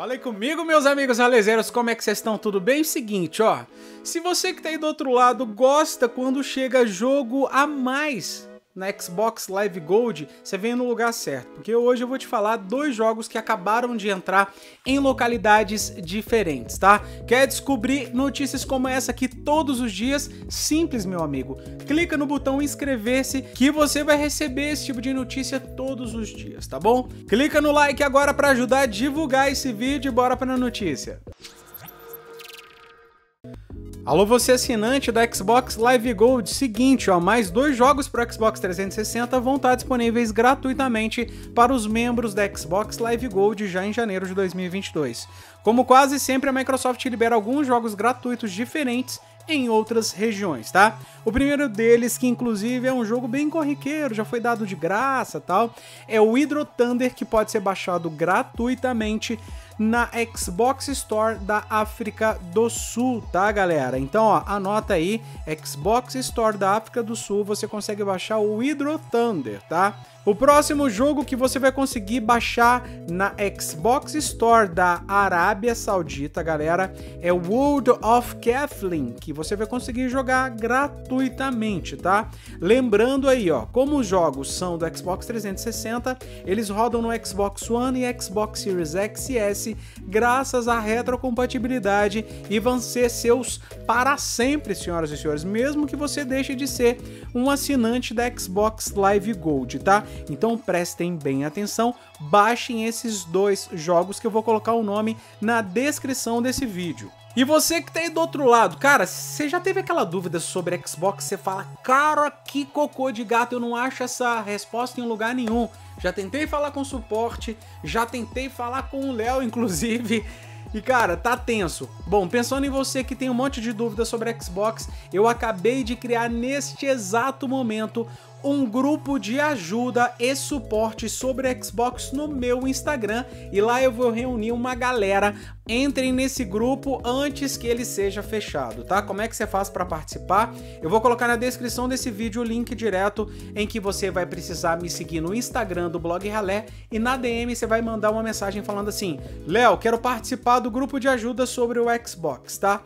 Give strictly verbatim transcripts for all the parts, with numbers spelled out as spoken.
Falei comigo, meus amigos ralezeros, como é que vocês estão? Tudo bem? É o seguinte, ó, se você que tá aí do outro lado gosta quando chega jogo a mais na Xbox Live Gold, você vem no lugar certo, porque hoje eu vou te falar dois jogos que acabaram de entrar em localidades diferentes, tá? Quer descobrir notícias como essa aqui todos os dias? Simples, meu amigo. Clica no botão inscrever-se que você vai receber esse tipo de notícia todos os dias, tá bom? Clica no like agora para ajudar a divulgar esse vídeo e bora para a notícia. Alô, você assinante da Xbox Live Gold, seguinte, ó, mais dois jogos para o Xbox trezentos e sessenta vão estar disponíveis gratuitamente para os membros da Xbox Live Gold já em janeiro de dois mil e vinte e dois. Como quase sempre, a Microsoft libera alguns jogos gratuitos diferentes em outras regiões, tá? O primeiro deles, que inclusive é um jogo bem corriqueiro, já foi dado de graça e tal, é o Hydro Thunder, que pode ser baixado gratuitamente na Xbox Store da África do Sul, tá, galera? Então, ó, anota aí, Xbox Store da África do Sul, você consegue baixar o Hydro Thunder, tá? O próximo jogo que você vai conseguir baixar na Xbox Store da Arábia Saudita, galera, é o World of Kefling, que você vai conseguir jogar gratuitamente, tá? Lembrando aí, ó, como os jogos são do Xbox trezentos e sessenta, eles rodam no Xbox One e Xbox Series X e S, graças à retrocompatibilidade, e vão ser seus para sempre, senhoras e senhores, mesmo que você deixe de ser um assinante da Xbox Live Gold, tá? Então prestem bem atenção, baixem esses dois jogos que eu vou colocar o nome na descrição desse vídeo. E você que tá aí do outro lado, cara, você já teve aquela dúvida sobre Xbox? Você fala, cara, que cocô de gato, eu não acho essa resposta em lugar nenhum. Já tentei falar com o suporte, já tentei falar com o Léo, inclusive, e cara, tá tenso. Bom, pensando em você que tem um monte de dúvidas sobre Xbox, eu acabei de criar neste exato momento um grupo de ajuda e suporte sobre Xbox no meu Instagram, e lá eu vou reunir uma galera. Entrem nesse grupo antes que ele seja fechado, tá? Como é que você faz para participar? Eu vou colocar na descrição desse vídeo o link direto em que você vai precisar me seguir no Instagram do Blog Ralé, e na D M você vai mandar uma mensagem falando assim: Léo, quero participar do grupo de ajuda sobre o Xbox, tá?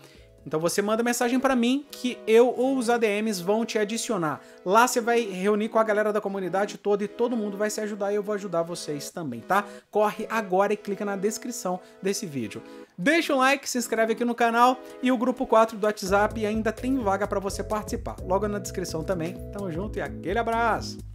Então você manda mensagem para mim que eu ou os A D Ms vão te adicionar. Lá você vai reunir com a galera da comunidade toda e todo mundo vai se ajudar, e eu vou ajudar vocês também, tá? Corre agora e clica na descrição desse vídeo. Deixa um like, se inscreve aqui no canal, e o grupo quatro do WhatsApp ainda tem vaga para você participar. Logo na descrição também. Tamo junto e aquele abraço!